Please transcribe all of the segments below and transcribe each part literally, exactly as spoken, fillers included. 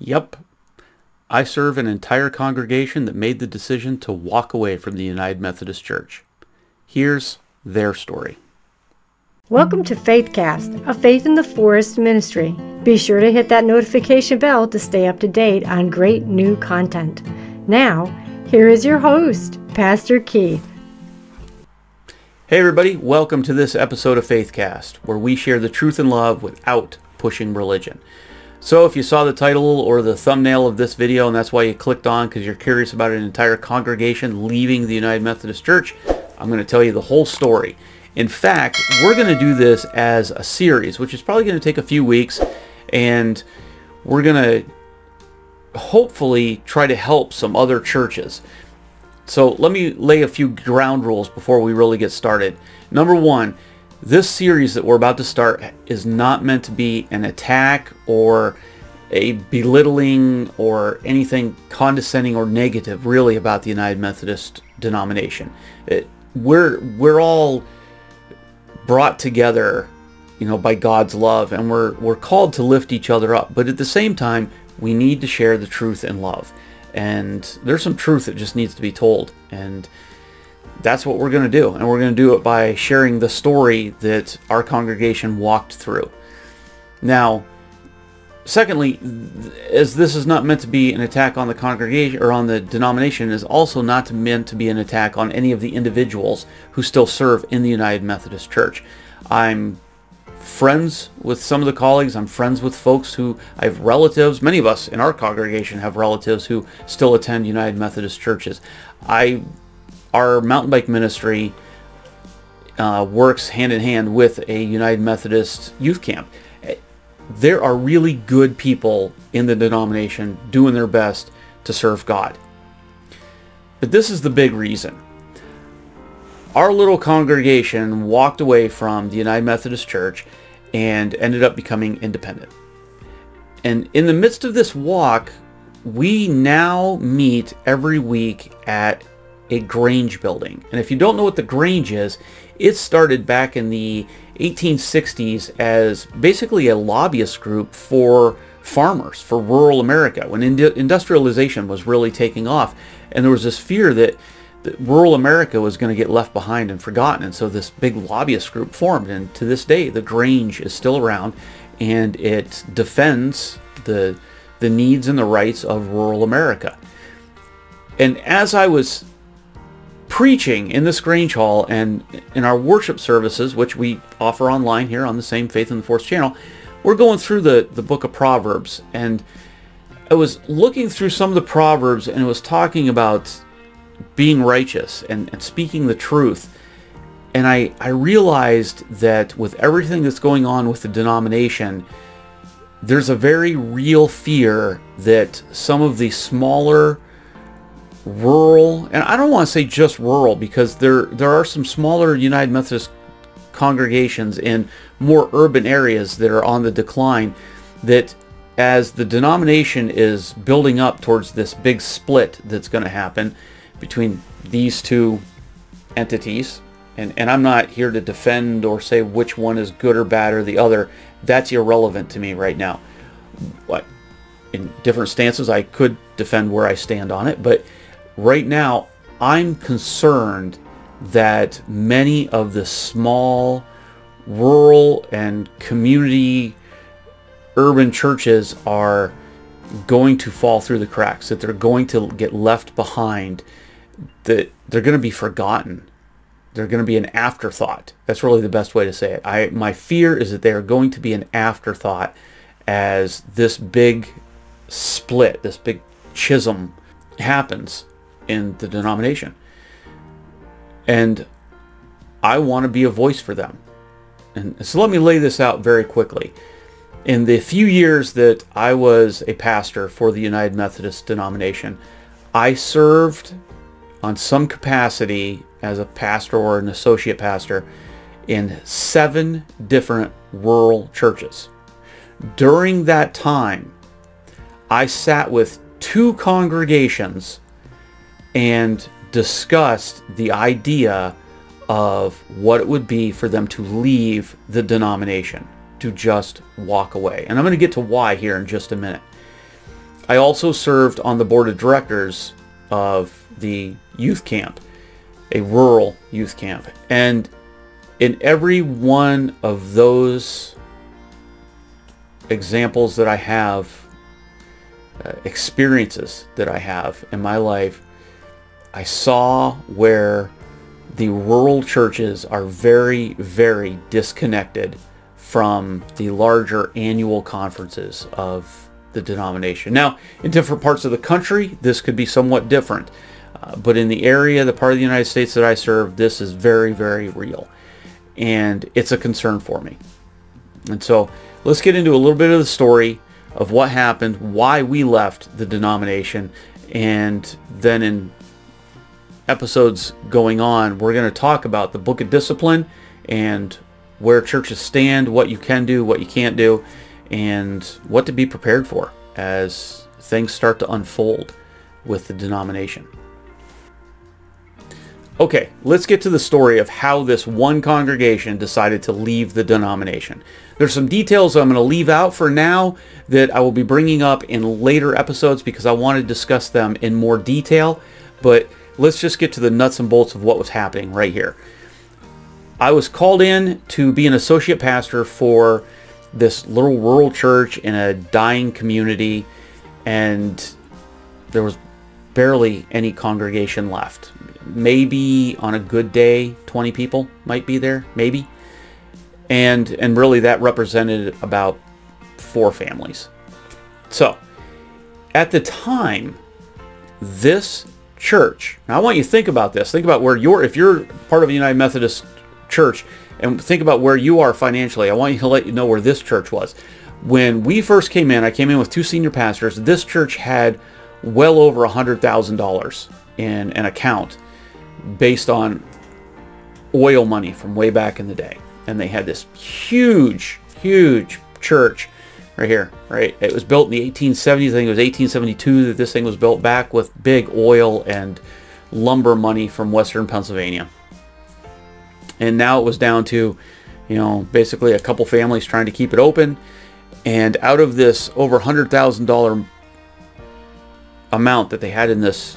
Yep. I serve an entire congregation that made the decision to walk away from the United Methodist Church. Here's their story. Welcome to FaithCast, a Faith in the Forest ministry. Be sure to hit that notification bell to stay up to date on great new content. Now, here is your host, Pastor Keith. Hey everybody, welcome to this episode of FaithCast, where we share the truth and love without pushing religion. So if you saw the title or the thumbnail of this video and that's why you clicked on because you're curious about an entire congregation leaving the United Methodist Church, I'm going to tell you the whole story. In fact, we're going to do this as a series, which is probably going to take a few weeks, and we're going to hopefully try to help some other churches. So let me lay a few ground rules before we really get started. Number one, this series that we're about to start is not meant to be an attack or a belittling or anything condescending or negative really about the United Methodist denomination. It, we're, we're all brought together, you know, by God's love, and we're, we're called to lift each other up. But at the same time, we need to share the truth and love. And there's some truth that just needs to be told. And that's what we're going to do, and we're going to do it by sharing the story that our congregation walked through. Now, secondly, as this is not meant to be an attack on the congregation or on the denomination, is also not meant to be an attack on any of the individuals who still serve in the United Methodist Church. I'm friends with some of the colleagues. I'm friends with folks who I have relatives. Many of us in our congregation have relatives who still attend United Methodist churches. I Our mountain bike ministry uh, works hand-in-hand with a United Methodist youth camp. There are really good people in the denomination doing their best to serve God. But this is the big reason. Our little congregation walked away from the United Methodist Church and ended up becoming independent. And in the midst of this walk, we now meet every week at a Grange building. And if you don't know what the Grange is, it started back in the eighteen sixties as basically a lobbyist group for farmers, for rural America, when ind industrialization was really taking off. And there was this fear that, that rural America was going to get left behind and forgotten. And so this big lobbyist group formed. And to this day, the Grange is still around, and it defends the, the needs and the rights of rural America. And as I was preaching in this Grange Hall and in our worship services, which we offer online here on the same Faith in the Forest channel, we're going through the, the book of Proverbs. And I was looking through some of the Proverbs, and it was talking about being righteous and, and speaking the truth. And I, I realized that with everything that's going on with the denomination, there's a very real fear that some of the smaller rural, and I don't want to say just rural, because there there are some smaller United Methodist congregations in more urban areas that are on the decline, that as the denomination is building up towards this big split that's going to happen between these two entities, and, and I'm not here to defend or say which one is good or bad or the other. That's irrelevant to me right now. What, in different stances, I could defend where I stand on it, but right now, I'm concerned that many of the small, rural, and community urban churches are going to fall through the cracks, that they're going to get left behind, that they're going to be forgotten. They're going to be an afterthought. That's really the best way to say it. I, my fear is that they are going to be an afterthought as this big split, this big schism happens in the denomination. And I want to be a voice for them. And so let me lay this out very quickly. In the few years that I was a pastor for the United Methodist denomination, I served on some capacity as a pastor or an associate pastor in seven different rural churches. During that time, I sat with two congregations and discussed the idea of what it would be for them to leave the denomination, to just walk away. And I'm going to get to why here in just a minute. I also served on the board of directors of the youth camp, a rural youth camp. And in every one of those examples that I have, uh, experiences that I have in my life, I saw where the rural churches are very, very disconnected from the larger annual conferences of the denomination. Now, in different parts of the country, this could be somewhat different. Uh, but in the area, the part of the United States that I serve, this is very, very real. And it's a concern for me. And so let's get into a little bit of the story of what happened, why we left the denomination. And then in episodes going on, we're going to talk about the Book of Discipline and where churches stand, what you can do, what you can't do, and what to be prepared for as things start to unfold with the denomination. Okay, let's get to the story of how this one congregation decided to leave the denomination. There's some details I'm going to leave out for now that I will be bringing up in later episodes because I want to discuss them in more detail, but let's just get to the nuts and bolts of what was happening right here. I was called in to be an associate pastor for this little rural church in a dying community, and there was barely any congregation left. Maybe on a good day, twenty people might be there, maybe. And and really that represented about four families. So at the time, this church, now I want you to think about this. Think about where you're, if you're part of a United Methodist Church, and think about where you are financially. I want you to let you know where this church was. When we first came in, I came in with two senior pastors. This church had well over one hundred thousand dollars in an account based on oil money from way back in the day. And they had this huge, huge church right here, right? It was built in the eighteen seventies. I think it was eighteen seventy-two that this thing was built, back with big oil and lumber money from Western Pennsylvania. And now it was down to, you know, basically a couple families trying to keep it open. And out of this over one hundred thousand dollars amount that they had in this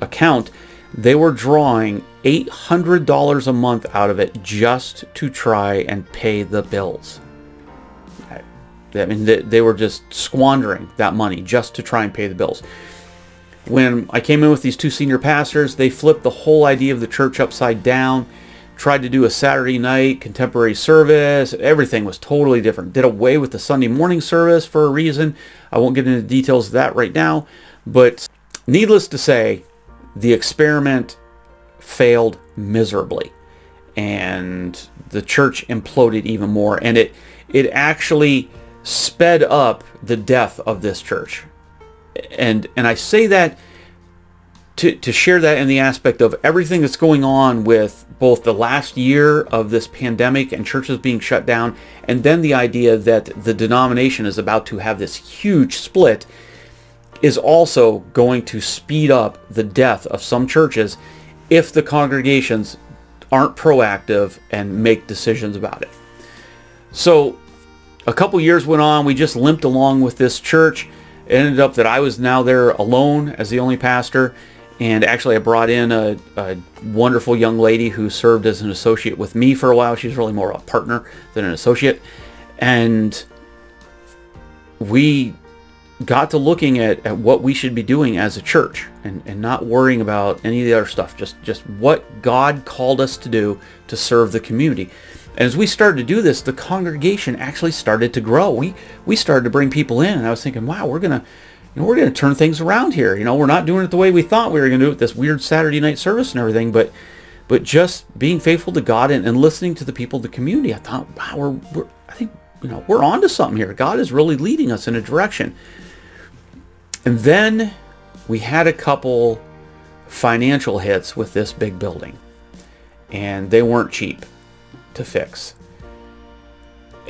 account, they were drawing eight hundred dollars a month out of it just to try and pay the bills. I mean, they were just squandering that money just to try and pay the bills. When I came in with these two senior pastors, they flipped the whole idea of the church upside down. Tried to do a Saturday night contemporary service. Everything was totally different. Did away with the Sunday morning service for a reason. I won't get into the details of that right now. But needless to say, the experiment failed miserably. And the church imploded even more. And it, it actually sped up the death of this church. And, and I say that To, to share that in the aspect of everything that's going on with both the last year of this pandemic and churches being shut down, and then the idea that the denomination is about to have this huge split, is also going to speed up the death of some churches if the congregations aren't proactive and make decisions about it. So a couple years went on. We just limped along with this church. It ended up that I was now there alone as the only pastor. And actually, I brought in a, a wonderful young lady who served as an associate with me for a while. She's really more a partner than an associate. And we got to looking at, at what we should be doing as a church, and, and not worrying about any of the other stuff. Just, just what God called us to do to serve the community. And as we started to do this, the congregation actually started to grow. We, we started to bring people in. And I was thinking, wow, we're going to... You know, we're going to turn things around here. You know, we're not doing it the way we thought we were going to do it, this weird Saturday night service and everything, but but just being faithful to God and, and listening to the people of the community. I thought, wow, we're, we're, I think, you know, we're onto something here. God is really leading us in a direction. And then we had a couple financial hits with this big building, and they weren't cheap to fix.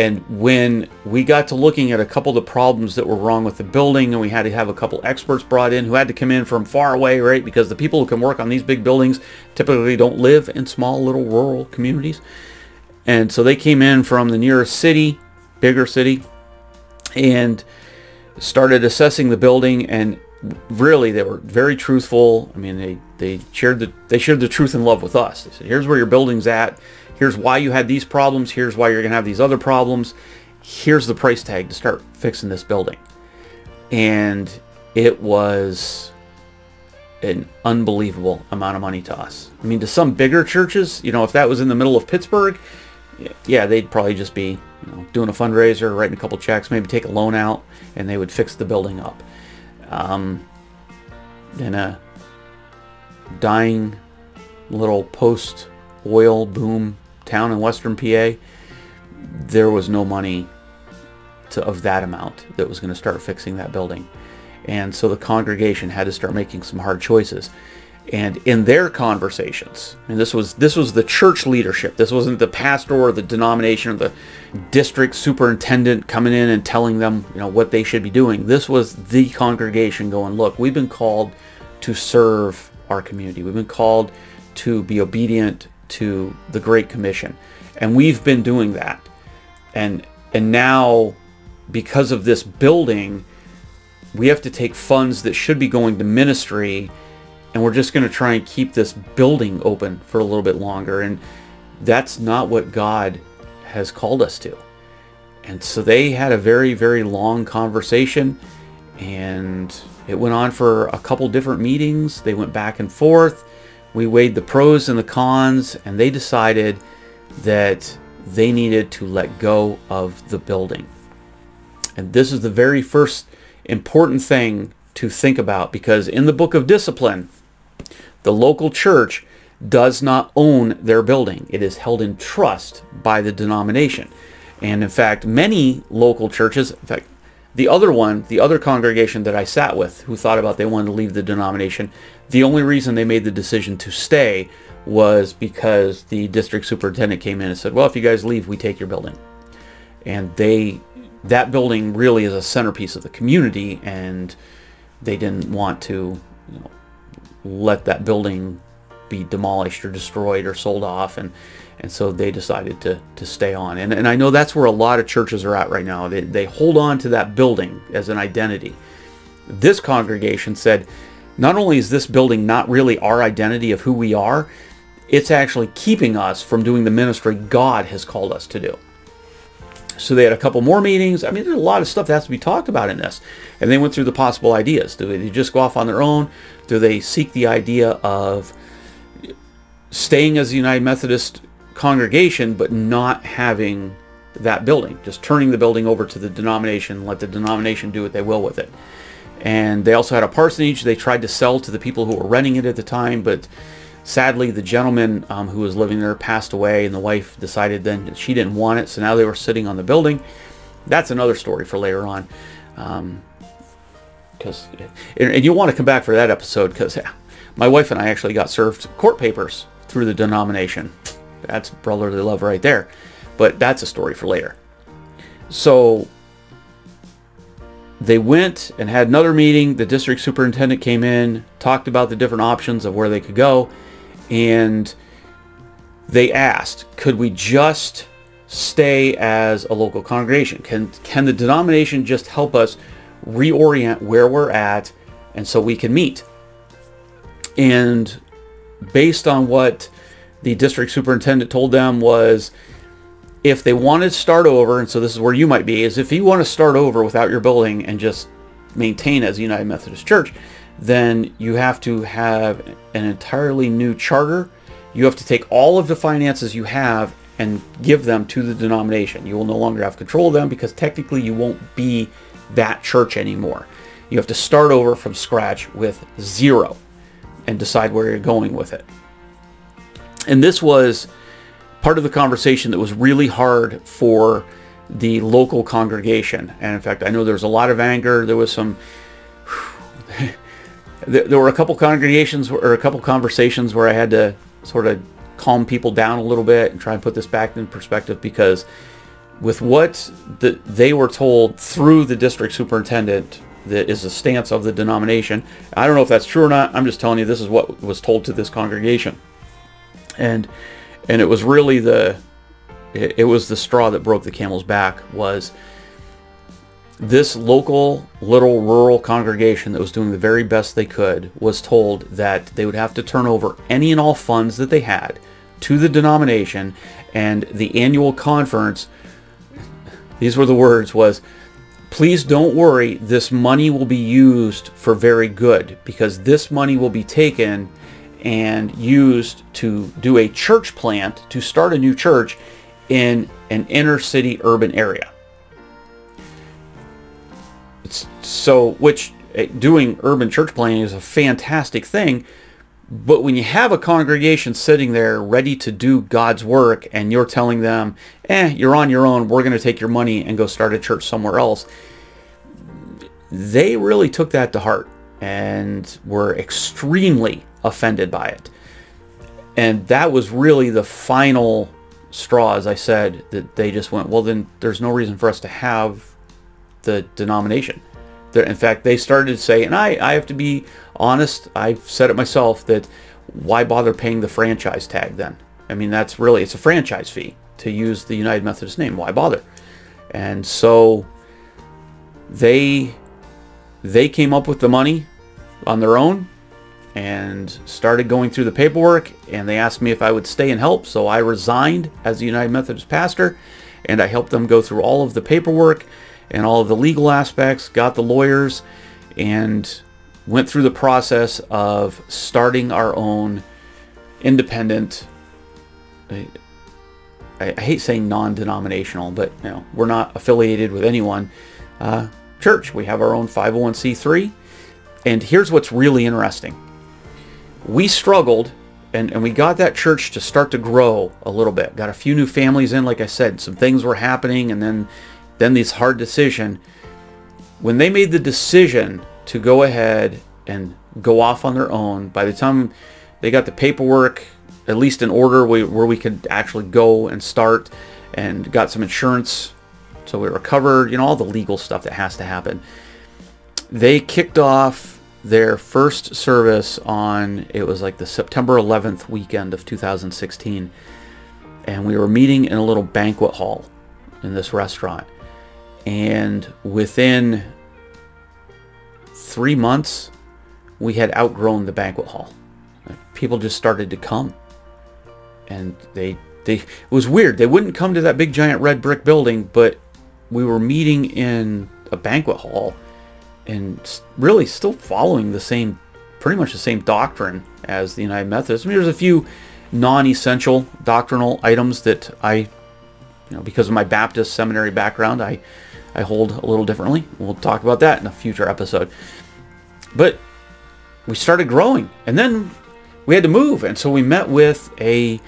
And when we got to looking at a couple of the problems that were wrong with the building, and we had to have a couple experts brought in who had to come in from far away, right? Because the people who can work on these big buildings typically don't live in small little rural communities. And so they came in from the nearest city, bigger city. And started assessing the building, and really they were very truthful. I mean, they they shared the they shared the truth in love with us. They said, here's where your building's at, here's why you had these problems, here's why you're gonna have these other problems, here's the price tag to start fixing this building. And it was an unbelievable amount of money to us. I mean, to some bigger churches, you know, if that was in the middle of Pittsburgh, yeah, they'd probably just be, you know, doing a fundraiser, writing a couple checks, maybe take a loan out, and they would fix the building up. Um, in a dying little post-oil boom town in western P A, there was no money to, of that amount that was going to start fixing that building. And so the congregation had to start making some hard choices. And in their conversations, and this was this was the church leadership. This wasn't the pastor or the denomination or the district superintendent coming in and telling them, you know, what they should be doing. This was the congregation going, look, we've been called to serve our community. We've been called to be obedient to the Great Commission. And we've been doing that. And and now, because of this building, we have to take funds that should be going to ministry, and we're just going to try and keep this building open for a little bit longer. And that's not what God has called us to. And so they had a very, very long conversation, and it went on for a couple different meetings. They went back and forth. We weighed the pros and the cons, and they decided that they needed to let go of the building. And this is the very first important thing to think about, because in the Book of Discipline, the local church does not own their building. It is held in trust by the denomination. And in fact, many local churches, in fact, the other one, the other congregation that I sat with who thought about they wanted to leave the denomination, the only reason they made the decision to stay was because the district superintendent came in and said, well, if you guys leave, we take your building. And they that building really is a centerpiece of the community, and they didn't want to, you know, let that building be demolished or destroyed or sold off, and and so they decided to to stay on. And, and I know that's where a lot of churches are at right now. They, they hold on to that building as an identity. This congregation said, not only is this building not really our identity of who we are, it's actually keeping us from doing the ministry God has called us to do. So they had a couple more meetings. I mean, there's a lot of stuff that has to be talked about in this. And they went through the possible ideas. Do they just go off on their own? Do they seek the idea of staying as the United Methodist congregation but not having that building? Just turning the building over to the denomination, let the denomination do what they will with it. And they also had a parsonage they tried to sell to the people who were renting it at the time, but sadly, the gentleman um, who was living there passed away, and the wife decided then that she didn't want it, so now they were sitting on the building. That's another story for later on. Um, cause, and, and you'll want to come back for that episode, because yeah, my wife and I actually got served court papers through the denomination. That's brotherly love right there. But that's a story for later. So they went and had another meeting. The district superintendent came in, talked about the different options of where they could go. And they asked, could we just stay as a local congregation? Can, can the denomination just help us reorient where we're at, and so we can meet? And based on what the district superintendent told them was, if they want to start over, and so this is where you might be, is if you want to start over without your building and just maintain as a United Methodist Church, then you have to have an entirely new charter. You have to take all of the finances you have and give them to the denomination. You will no longer have control of them, because technically you won't be that church anymore. You have to start over from scratch with zero and decide where you're going with it. And this was part of the conversation that was really hard for the local congregation. And in fact, I know there's a lot of anger. There was some... There were a couple congregations or a couple conversations where I had to sort of calm people down a little bit and try and put this back in perspective, because with what the, they were told through the district superintendent, that is the stance of the denomination. I don't know if that's true or not. I'm just telling you this is what was told to this congregation. And and it was really the it, it was the straw that broke the camel's back. Was This local little rural congregation that was doing the very best they could was told that they would have to turn over any and all funds that they had to the denomination, and the annual conference, these were the words, was, "Please don't worry, this money will be used for very good, because this money will be taken and used to do a church plant, to start a new church in an inner city urban area." It's so, which doing urban church planting is a fantastic thing, but when you have a congregation sitting there ready to do God's work and you're telling them, eh, you're on your own, we're going to take your money and go start a church somewhere else, they really took that to heart and were extremely offended by it. And that was really the final straw, as I said, that they just went, well, then there's no reason for us to have the denomination. In fact, they started to say, and I, I have to be honest, I've said it myself, that why bother paying the franchise tag then? I mean, that's really, it's a franchise fee to use the United Methodist name. Why bother? And so they they came up with the money on their own and started going through the paperwork, and they asked me if I would stay and help. So I resigned as the United Methodist pastor, and I helped them go through all of the paperwork and all of the legal aspects, got the lawyers, and went through the process of starting our own independent, I, I hate saying non-denominational, but you know, we're not affiliated with anyone, uh, church. We have our own five oh one c three. And here's what's really interesting. We struggled, and, and we got that church to start to grow a little bit. Got a few new families in, like I said, some things were happening, and then Then this hard decision. When they made the decision to go ahead and go off on their own, by the time they got the paperwork at least in order where we could actually go and start, and got some insurance so we were covered, you know, all the legal stuff that has to happen, they kicked off their first service on, it was like the September eleventh weekend of two thousand sixteen, and we were meeting in a little banquet hall in this restaurant. And within three months, we had outgrown the banquet hall. People just started to come. And they, they, it was weird. They wouldn't come to that big giant red brick building, but we were meeting in a banquet hall and really still following the same, pretty much the same doctrine as the United Methodist. I mean, there's a few non-essential doctrinal items that I, you know, because of my Baptist seminary background, I I hold a little differently. We'll talk about that in a future episode. But we started growing, and then we had to move, and so we met with a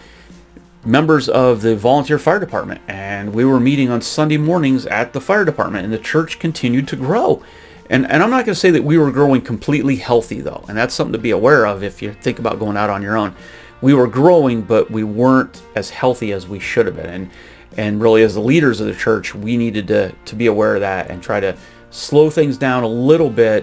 members of the volunteer fire department, and we were meeting on Sunday mornings at the fire department, and the church continued to grow. And, and I'm not going to say that we were growing completely healthy, though, and that's something to be aware of if you think about going out on your own. We were growing, but we weren't as healthy as we should have been. And, And really, as the leaders of the church, we needed to, to be aware of that and try to slow things down a little bit.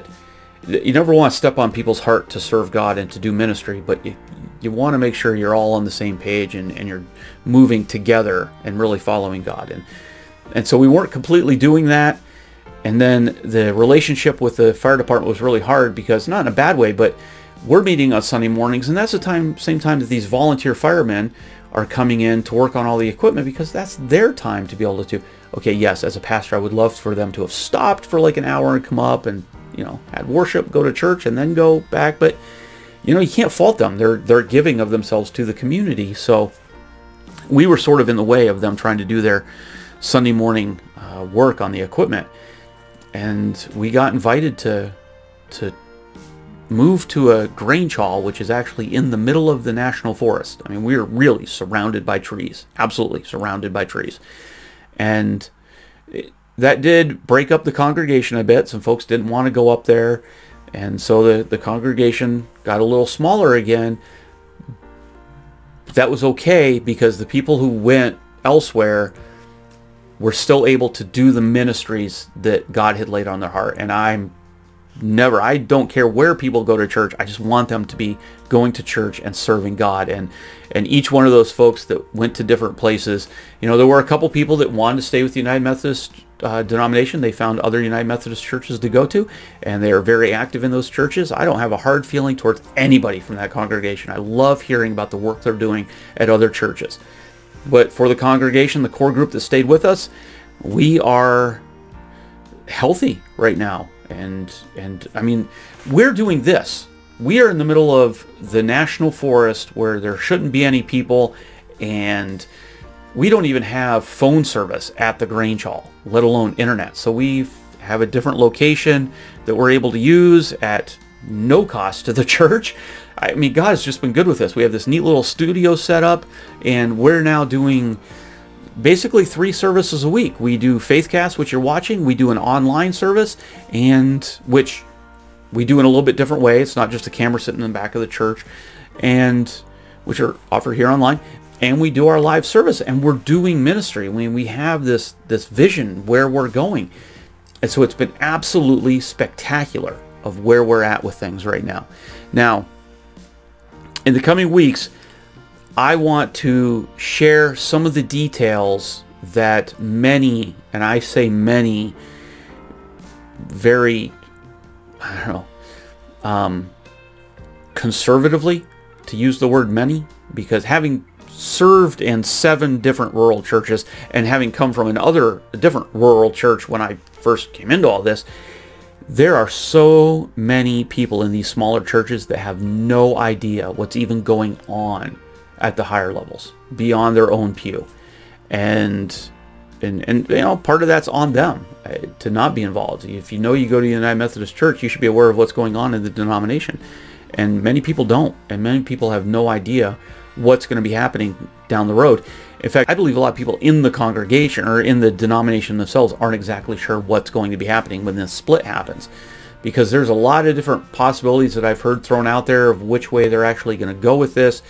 You never want to step on people's heart to serve God and to do ministry, but you, you want to make sure you're all on the same page and, and you're moving together and really following God. And, and so we weren't completely doing that. And then the relationship with the fire department was really hard because, not in a bad way, but we're meeting on Sunday mornings, and that's the time, same time that these volunteer firemen are coming in to work on all the equipment, because that's their time to be able to do. Okay, yes, as a pastor, I would love for them to have stopped for like an hour and come up and, you know, had worship, go to church, and then go back. But, you know, you can't fault them. They're, they're giving of themselves to the community. So we were sort of in the way of them trying to do their Sunday morning uh, work on the equipment. And we got invited to, to move to a Grange hall, which is actually in the middle of the national forest. I mean, we are really surrounded by trees, absolutely surrounded by trees. And it, that did break up the congregation a bit. Some folks didn't want to go up there. And so the, the congregation got a little smaller again. That was okay because the people who went elsewhere were still able to do the ministries that God had laid on their heart. And I'm Never. I don't care where people go to church. I just want them to be going to church and serving God. And and each one of those folks that went to different places, you know, there were a couple people that wanted to stay with the United Methodist uh, denomination. They found other United Methodist churches to go to, and they are very active in those churches. I don't have a hard feeling towards anybody from that congregation. I love hearing about the work they're doing at other churches. But for the congregation, the core group that stayed with us, we are healthy right now. And, and I mean, we're doing this. We are in the middle of the national forest where there shouldn't be any people, and we don't even have phone service at the Grange Hall, let alone internet. So we have a different location that we're able to use at no cost to the church. I mean, God has just been good with us. We have this neat little studio set up, and we're now doing basically three services a week. We do FaithCast, which you're watching. We do an online service, and which we do in a little bit different way. It's not just a camera sitting in the back of the church, and which are offered here online. And we do our live service, and we're doing ministry. I mean, we have this, this vision where we're going. And so it's been absolutely spectacular of where we're at with things right now. Now, in the coming weeks, I want to share some of the details that many, and I say many, very, I don't know, um, conservatively, to use the word many, because having served in seven different rural churches and having come from another different rural church when I first came into all this, there are so many people in these smaller churches that have no idea what's even going on at the higher levels beyond their own pew. And and and you know, part of that's on them uh, to not be involved. If you know you go to the United Methodist Church, you should be aware of what's going on in the denomination. And many people don't, and many people have no idea what's going to be happening down the road. In fact, I believe a lot of people in the congregation or in the denomination themselves aren't exactly sure what's going to be happening when this split happens, because there's a lot of different possibilities that I've heard thrown out there of which way they're actually going to go with this,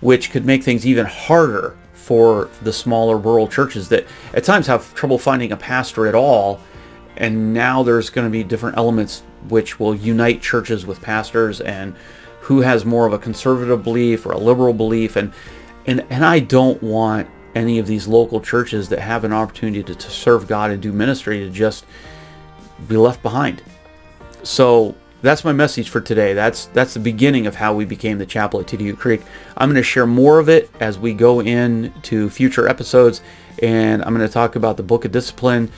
which could make things even harder for the smaller rural churches that at times have trouble finding a pastor at all. And now there's going to be different elements which will unite churches with pastors, and who has more of a conservative belief or a liberal belief. And and and I don't want any of these local churches that have an opportunity to, to serve God and do ministry to just be left behind. So that's my message for today. That's that's the beginning of how we became the chapel at T D U Creek. I'm going to share more of it as we go into future episodes, and I'm going to talk about the Book of Discipline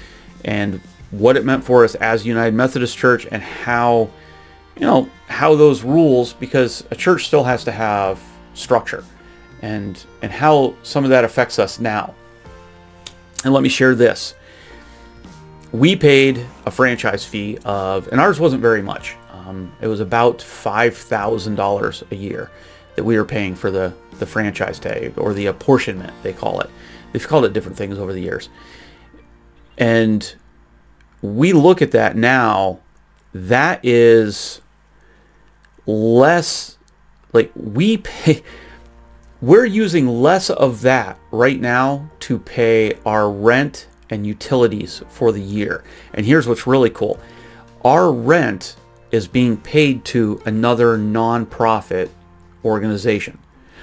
and what it meant for us as United Methodist Church, and how, you know, how those rules, because a church still has to have structure, and and how some of that affects us now. And let me share this. We paid a franchise fee of, and ours wasn't very much. Um, it was about five thousand dollars a year that we were paying for the, the franchise tag, or the apportionment, they call it. They've called it different things over the years. And we look at that now, that is less, like we pay, we're using less of that right now to pay our rent and utilities for the year. And here's what's really cool. Our rent is being paid to another nonprofit organization.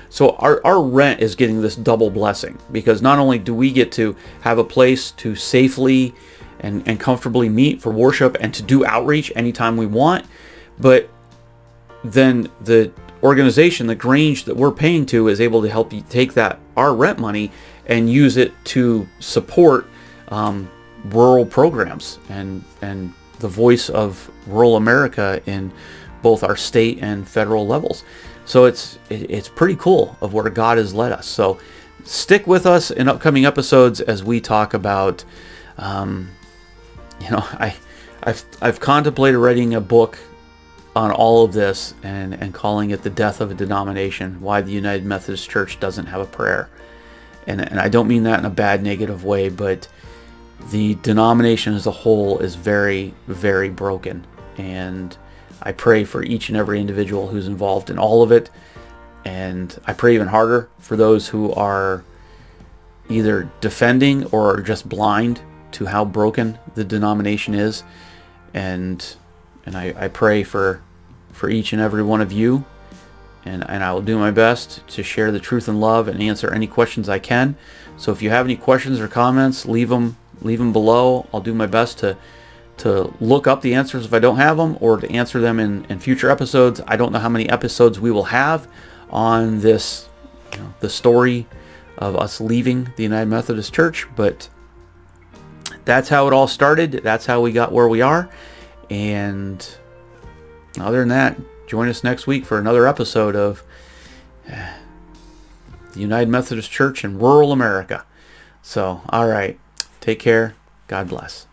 So our, our rent is getting this double blessing, because not only do we get to have a place to safely and, and comfortably meet for worship and to do outreach anytime we want, but then the organization, the Grange that we're paying to, is able to help you take that, our rent money, and use it to support Um, rural programs and and the voice of rural America in both our state and federal levels. So it's it, it's pretty cool of where God has led us. So stick with us in upcoming episodes as we talk about, um, you know, I I've I've contemplated writing a book on all of this and and calling it The Death of a Denomination: Why the United Methodist Church Doesn't Have a Prayer. And and I don't mean that in a bad negative way, but the denomination as a whole is very, very broken, and I pray for each and every individual who's involved in all of it, and I pray even harder for those who are either defending or are just blind to how broken the denomination is, and and I, I pray for for each and every one of you, and, and I will do my best to share the truth and love and answer any questions I can. So if you have any questions or comments, leave them leave them below. I'll do my best to to look up the answers if I don't have them, or to answer them in, in future episodes. I don't know how many episodes we will have on this, you know, the story of us leaving the United Methodist Church, but that's how it all started. That's how we got where we are. And other than that, join us next week for another episode of uh, the United Methodist Church in rural America. So, all right, take care. God bless.